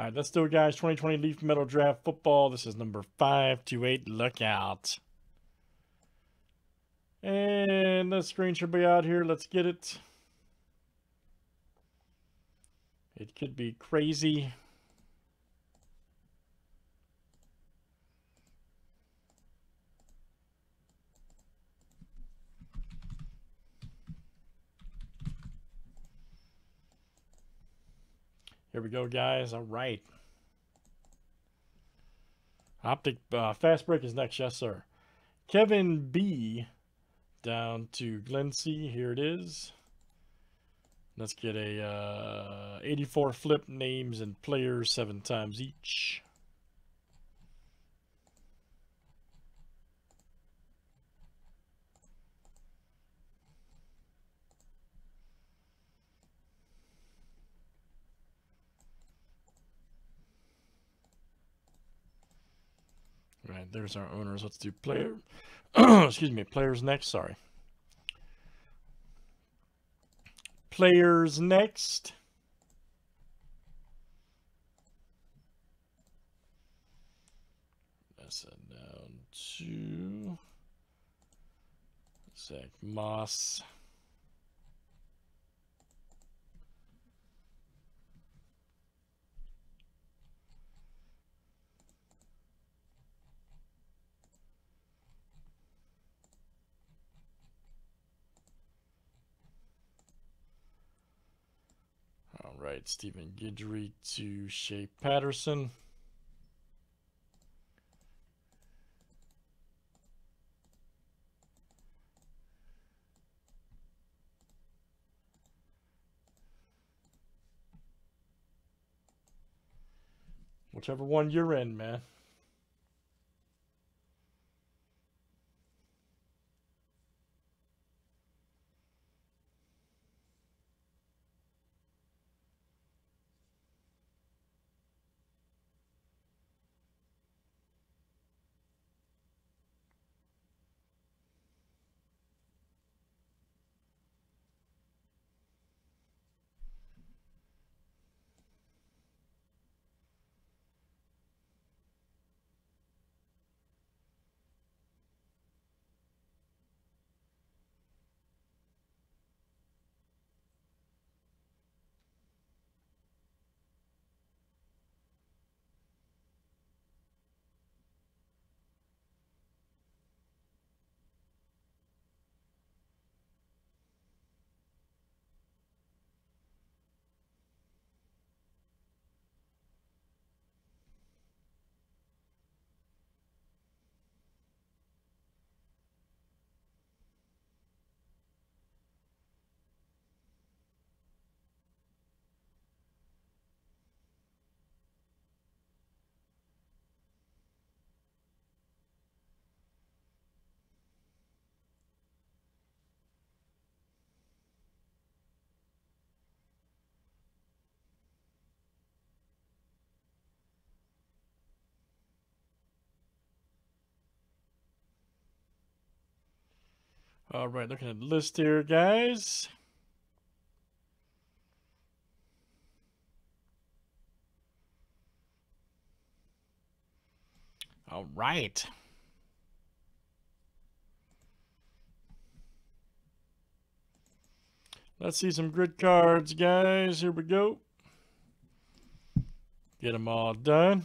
All right, let's do it, guys. 2020 Leaf Metal Draft Football. This is number 528. Look out. And the screen should be out here. Let's get it. It could be crazy. Here we go, guys. All right. Optic fast break is next. Yes, sir. Kevin B. down to Glenn C. Here it is. Let's get a 84 flip, names and players 7 times each. All right, there's our owners. Let's do player. Excuse me, players next. Sorry. Players next. That's it down to Zach Moss. Right, Stephen Guidry to Shea Patterson. Whichever one you're in, man. All right, looking at the list here, guys. All right. Let's see some grid cards, guys. Here we go. Get them all done.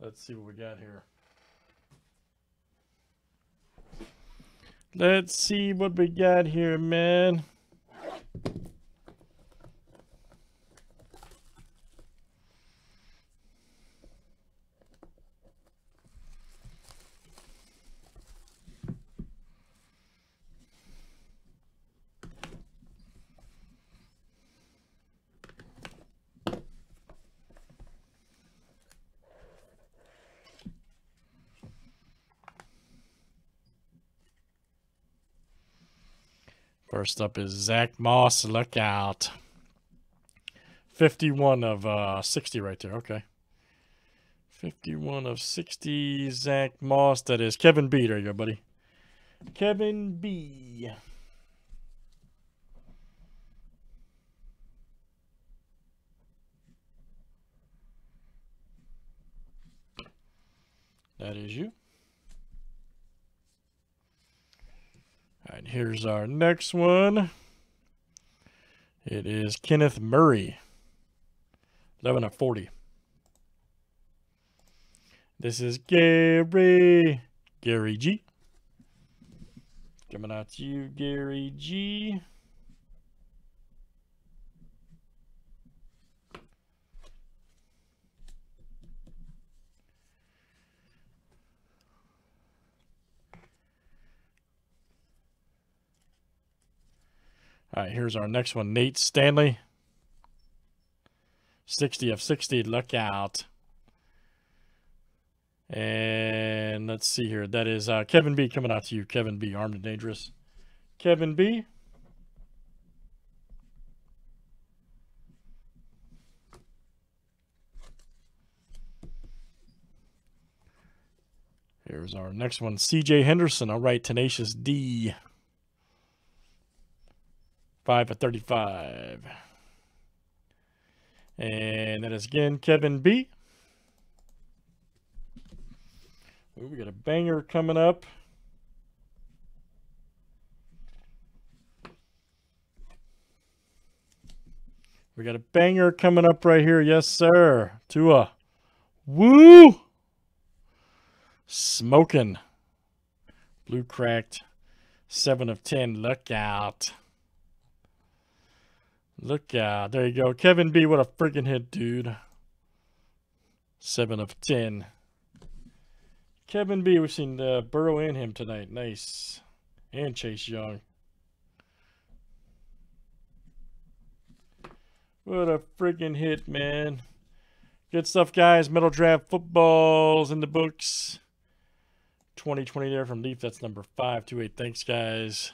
Let's see what we got here. Let's see what we got here, man. First up is Zach Moss. Look out. 51 of 60 right there. Okay. 51 of 60, Zach Moss. That is Kevin B. There you go, buddy. Kevin B. That is you. All right, here's our next one. It is Kenneth Murray. 11 of 40. This is Gary. Gary G. Coming out to you, Gary G. All right, here's our next one. Nate Stanley. 60 of 60. Look out. And let's see here. That is Kevin B. coming out to you. Kevin B. Armed and dangerous. Kevin B. Here's our next one. C.J. Henderson. All right, Tenacious D. 5 of 35. And that is again Kevin B. Ooh, we got a banger coming up. We got a banger coming up right here. Yes, sir. Tua. Woo! Smoking. Blue cracked. 7 of 10. Look out. Look out. There you go. Kevin B. What a freaking hit, dude. 7 of 10. Kevin B, we've seen Burrow in him tonight. Nice. And Chase Young. What a freaking hit, man. Good stuff, guys. Metal Draft Football's in the books. 2020 there from Leaf. That's number 528. Thanks, guys.